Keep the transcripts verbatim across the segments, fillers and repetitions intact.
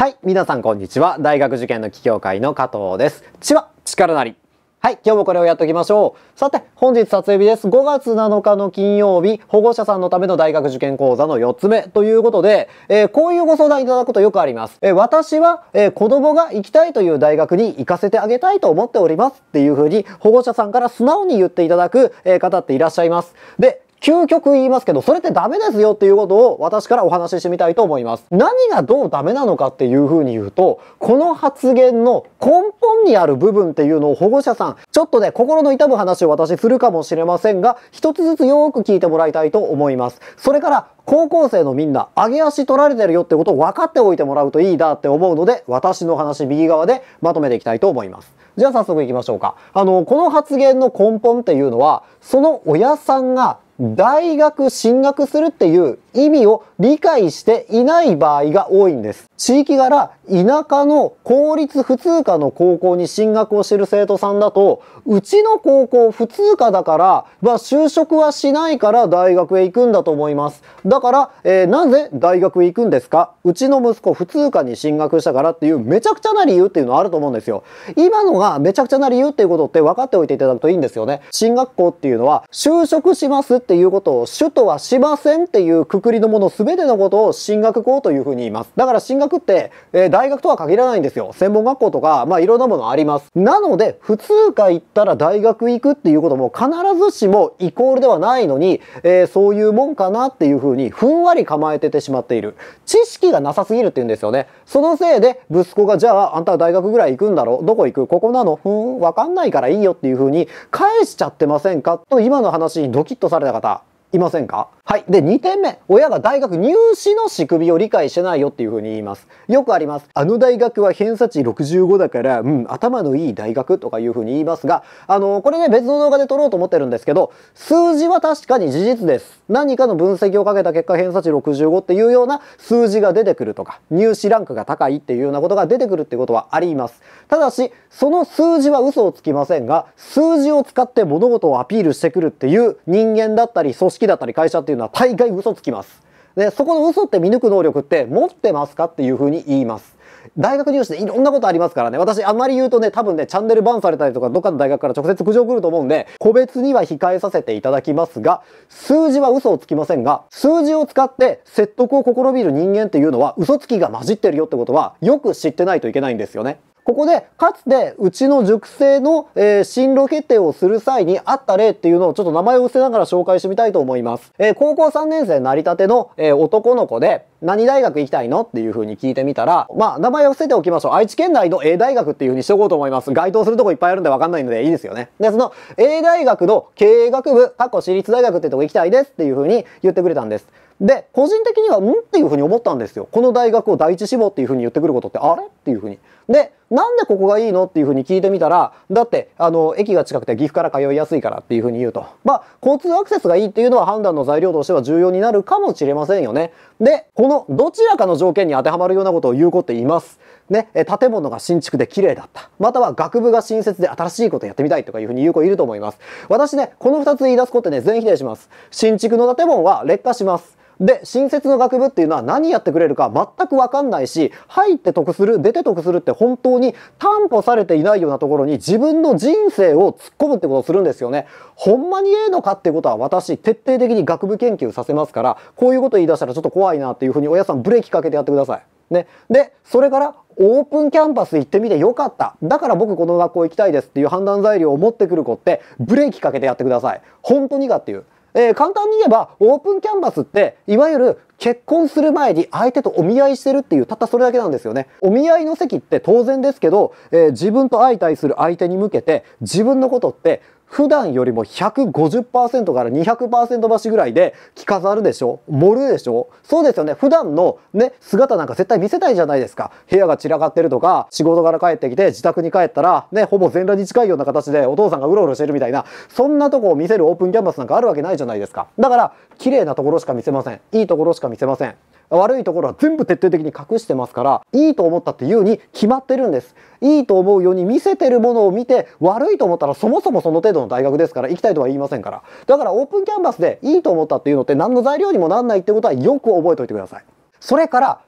はい、皆さんこんにちは。大学受験の起業会の加藤です。ちは、力なり。はい、今日もこれをやっておきましょう。さて、本日撮影日です。ごがつなのかの金曜日、保護者さんのための大学受験講座のよっつめということで、えー、こういうご相談いただくことよくあります。えー、私は、えー、子供が行きたいという大学に行かせてあげたいと思っておりますっていうふうに、保護者さんから素直に言っていただく、えー、方っていらっしゃいます。で、究極言いますけど、それってダメですよっていうことを私からお話ししてみたいと思います。何がどうダメなのかっていうふうに言うと、この発言の根本にある部分っていうのを保護者さん、ちょっとね、心の痛む話を私するかもしれませんが、一つずつよーく聞いてもらいたいと思います。それから、高校生のみんな、上げ足取られてるよってことを分かっておいてもらうといいなって思うので、私の話右側でまとめていきたいと思います。じゃあ早速行きましょうか。あの、この発言の根本っていうのは、その親さんが大学進学するっていう意味を理解していない場合が多いんです。地域柄、田舎の公立普通科の高校に進学をしてる生徒さんだと、うちの高校普通科だから、まあ就職はしないから大学へ行くんだと思います。だから、えー、なぜ大学へ行くんですか？うちの息子普通科に進学したからっていうめちゃくちゃな理由っていうのはあると思うんですよ。今のがめちゃくちゃな理由っていうことって分かっておいていただくといいんですよね。進学校っていうのは、就職しますっていうことを主とはしませんっていうくくりのもの全てのことを進学校というふうに言います。だから進学って、えー、大学とは限らないんですよ。専門学校とか、まあいろんなものあります。なので普通科行ったら大学行くっていうことも必ずしもイコールではないのに、えー、そういうもんかなっていうふうにふんわり構えててしまっている。知識がなさすぎるって言うんですよね。そのせいで息子が、じゃああんたは大学ぐらい行くんだろう、どこ行く、ここなの、ふん、わかんないからいいよっていうふうに返しちゃってませんかと、今の話にドキッとされた方いませんか？はい。で、にてんめ。親が大学入試の仕組みを理解してないよっていうふうに言います。よくあります。あの大学は偏差値ろくじゅうごだから、うん、頭のいい大学とかいうふうに言いますが、あの、これね、別の動画で撮ろうと思ってるんですけど、数字は確かに事実です。何かの分析をかけた結果、偏差値ろくじゅうごっていうような数字が出てくるとか、入試ランクが高いっていうようなことが出てくるってことはあります。ただし、その数字は嘘をつきませんが、数字を使って物事をアピールしてくるっていう人間だったり、組織好きだったり会社っていうのは大概嘘つきます。で、そこの嘘って見抜く能力って持ってますかっていうふうに言います。大学入試でいろんなことありますからね。私あんまり言うとね、多分ね、チャンネルバンされたりとか、どっかの大学から直接苦情来ると思うんで、個別には控えさせていただきますが、数字は嘘をつきませんが、数字を使って説得を試みる人間っていうのは、嘘つきが混じってるよってことは、よく知ってないといけないんですよね。ここで、かつて、うちの塾生の、えー、進路決定をする際にあった例っていうのをちょっと名前を伏せながら紹介してみたいと思います。えー、高校さんねんせいなりたての、えー、男の子で、何大学行きたいのっていう風に聞いてみたら、まあ、名前を伏せておきましょう。愛知県内の A 大学っていう風にしとこうと思います。該当するとこいっぱいあるんでわかんないのでいいですよね。で、その A 大学の経営学部、かっこ私立大学ってとこ行きたいですっていう風に言ってくれたんです。で、個人的には、んっていう風に思ったんですよ。この大学を第一志望っていう風に言ってくることって、あれっていう風に。で、なんでここがいいのっていう風に聞いてみたら、だって、あの、駅が近くて岐阜から通いやすいからっていう風に言うと。まあ、交通アクセスがいいっていうのは判断の材料としては重要になるかもしれませんよね。で、このどちらかの条件に当てはまるようなことを言う子っています。ね、え、建物が新築で綺麗だった。または学部が新設で新しいことやってみたいとかいうふうに言う子いると思います。私ね、このふたつ言い出す子ってね、全否定します。新築の建物は劣化します。で、新設の学部っていうのは何やってくれるか全くわかんないし、入って得する、出て得するって本当に担保されていないようなところに自分の人生を突っ込むってことをするんですよね。ほんまにええのかってことは私、徹底的に学部研究させますから、こういうこと言い出したらちょっと怖いなっていうふうに親さんブレーキかけてやってください。ね。で、それから、オープンキャンパス行ってみてよかった。だから僕この学校行きたいですっていう判断材料を持ってくる子って、ブレーキかけてやってください。本当にかっていう。えー、簡単に言えば、オープンキャンパスって、いわゆる結婚する前に相手とお見合いしてるっていう、たったそれだけなんですよね。お見合いの席って当然ですけど、えー、自分と相対する相手に向けて、自分のことって、普段よりも ひゃくごじゅっパーセント から にひゃくパーセント 増しぐらいで着飾るでしょ、盛るでしょ。そうですよね。普段のね、姿なんか絶対見せたいじゃないですか。部屋が散らかってるとか、仕事から帰ってきて自宅に帰ったら、ね、ほぼ全裸に近いような形でお父さんがうろうろしてるみたいな、そんなとこを見せるオープンキャンパスなんかあるわけないじゃないですか。だから、綺麗なところしか見せません。いいところしか見せません。悪いところは全部徹底的に隠してますから、いいと思ったっていうに決まってるんです。いいと思うように見せてるものを見て、悪いと思ったらそもそもその程度の大学ですから、行きたいとは言いませんから。だからオープンキャンバスでいいと思ったっていうのって何の材料にもなんないってことはよく覚えておいてください。それから、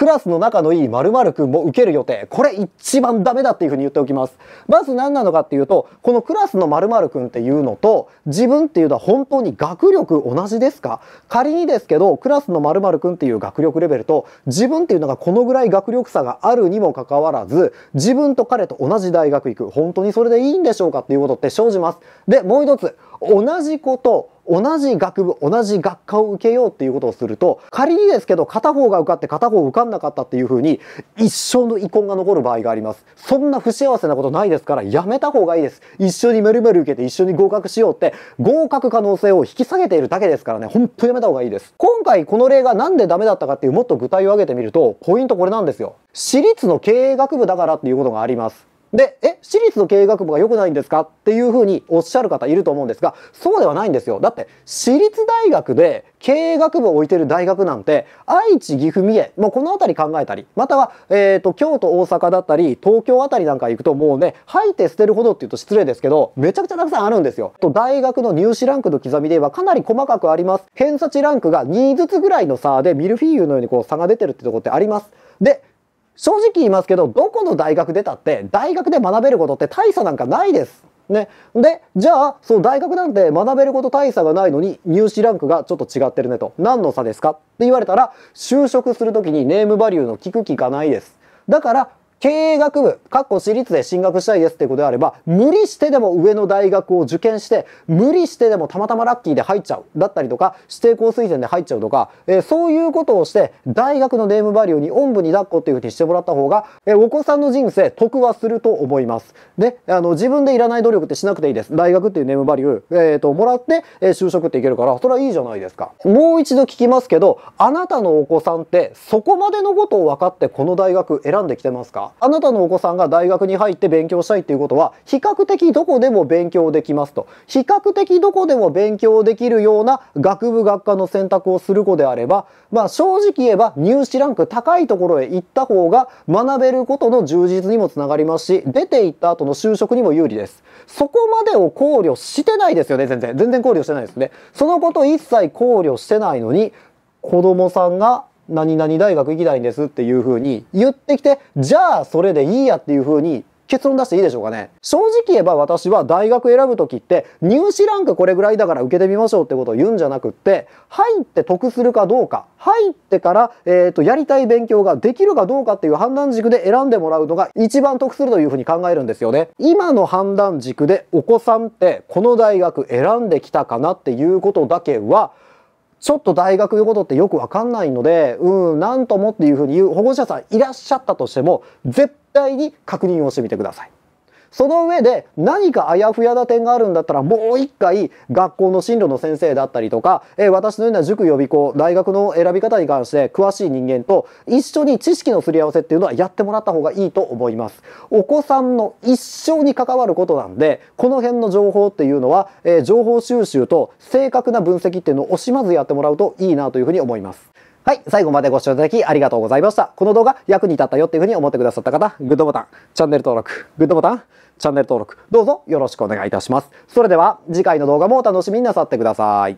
クラスの仲のいい〇〇くんも受ける予定。これ一番ダメだっていうふうに言っておきます。まず何なのかっていうと、このクラスの〇〇くんっていうのと自分っていうのは本当に学力同じですか？仮にですけど、クラスの〇〇くんっていう学力レベルと自分っていうのがこのぐらい学力差があるにもかかわらず、自分と彼と同じ大学行く。本当にそれでいいんでしょうかっていうことって生じます。で、もう一つ、同じこと、同じ学部、同じ学科を受けようっていうことをすると、仮にですけど片方が受かって片方受かんなかったっていうふうに一生の遺恨が残る場合があります。そんな不幸せなことないですからやめた方がいいです。一緒にメルメル受けて一緒に合格しようって合格可能性を引き下げているだけですからね、ほんとやめた方がいいです。今回この例がなんでダメだったかっていうもっと具体を挙げてみると、ポイントこれなんですよ。私立の経営学部だからっていうことがあります。で、え、私立の経営学部が良くないんですかっていうふうにおっしゃる方いると思うんですが、そうではないんですよ。だって、私立大学で経営学部を置いてる大学なんて、愛知、岐阜、三重、もうこの辺り考えたり、または、えっと、京都、大阪だったり、東京あたりなんか行くともうね、吐いて捨てるほどっていうと失礼ですけど、めちゃくちゃたくさんあるんですよ。と、大学の入試ランクの刻みで言えばかなり細かくあります。偏差値ランクがにずつぐらいの差で、ミルフィーユのようにこう差が出てるってところってあります。で、正直言いますけど、どこの大学出たって大学で学べることって大差なんかないです。ね、でじゃあそう大学なんて学べること大差がないのに入試ランクがちょっと違ってるねと、何の差ですかって言われたら、就職する時にネームバリューの聞く聞かないです。だから経営学部、かっこ私立で進学したいですってことであれば、無理してでも上の大学を受験して、無理してでもたまたまラッキーで入っちゃう。だったりとか、指定校推薦で入っちゃうとか、えー、そういうことをして、大学のネームバリューにおんぶに抱っこっていう風にしてもらった方が、えー、お子さんの人生、得はすると思います。で、あの、自分でいらない努力ってしなくていいです。大学っていうネームバリュー、えーと、もらって、えー、就職っていけるから、それはいいじゃないですか。もう一度聞きますけど、あなたのお子さんって、そこまでのことを分かってこの大学選んできてますか？あなたのお子さんが大学に入って勉強したいっていうことは、比較的どこでも勉強できますと、比較的どこでも勉強できるような学部学科の選択をする子であれば、まあ正直言えば入試ランク高いところへ行った方が学べることの充実にもつながりますし、出て行った後の就職にも有利です。そこまでを考慮してないですよね。全然全然考慮してないですね。そのこと一切考慮してないのに、子供さんが何々大学行きたいんですっていう風に言ってきて、じゃあそれでいいやっていう風に結論出していいでしょうかね。正直言えば私は大学選ぶ時って入試ランクこれぐらいだから受けてみましょうってことを言うんじゃなくって、入って得するかどうか、入ってから、えーと、やりたい勉強ができるかどうかっていう判断軸で選んでもらうのが一番得するという風に考えるんですよね。今の判断軸でお子さんってこの大学選んできたかなっていうことだけは、ちょっと大学のことってよくわかんないので、うん、なんともっていうふうに言う保護者さんいらっしゃったとしても、絶対に確認をしてみてください。その上で何かあやふやな点があるんだったら、もう一回学校の進路の先生だったりとか、えー、私のような塾予備校、大学の選び方に関して詳しい人間と一緒に知識のすり合わせっていうのはやってもらった方がいいと思います。お子さんの一生に関わることなんで、この辺の情報っていうのは、えー、情報収集と正確な分析っていうのを惜しまずやってもらうといいなというふうに思います。はい。最後までご視聴いただきありがとうございました。この動画役に立ったよっていうふうに思ってくださった方、グッドボタン、チャンネル登録、グッドボタン、チャンネル登録、どうぞよろしくお願いいたします。それでは次回の動画もお楽しみになさってください。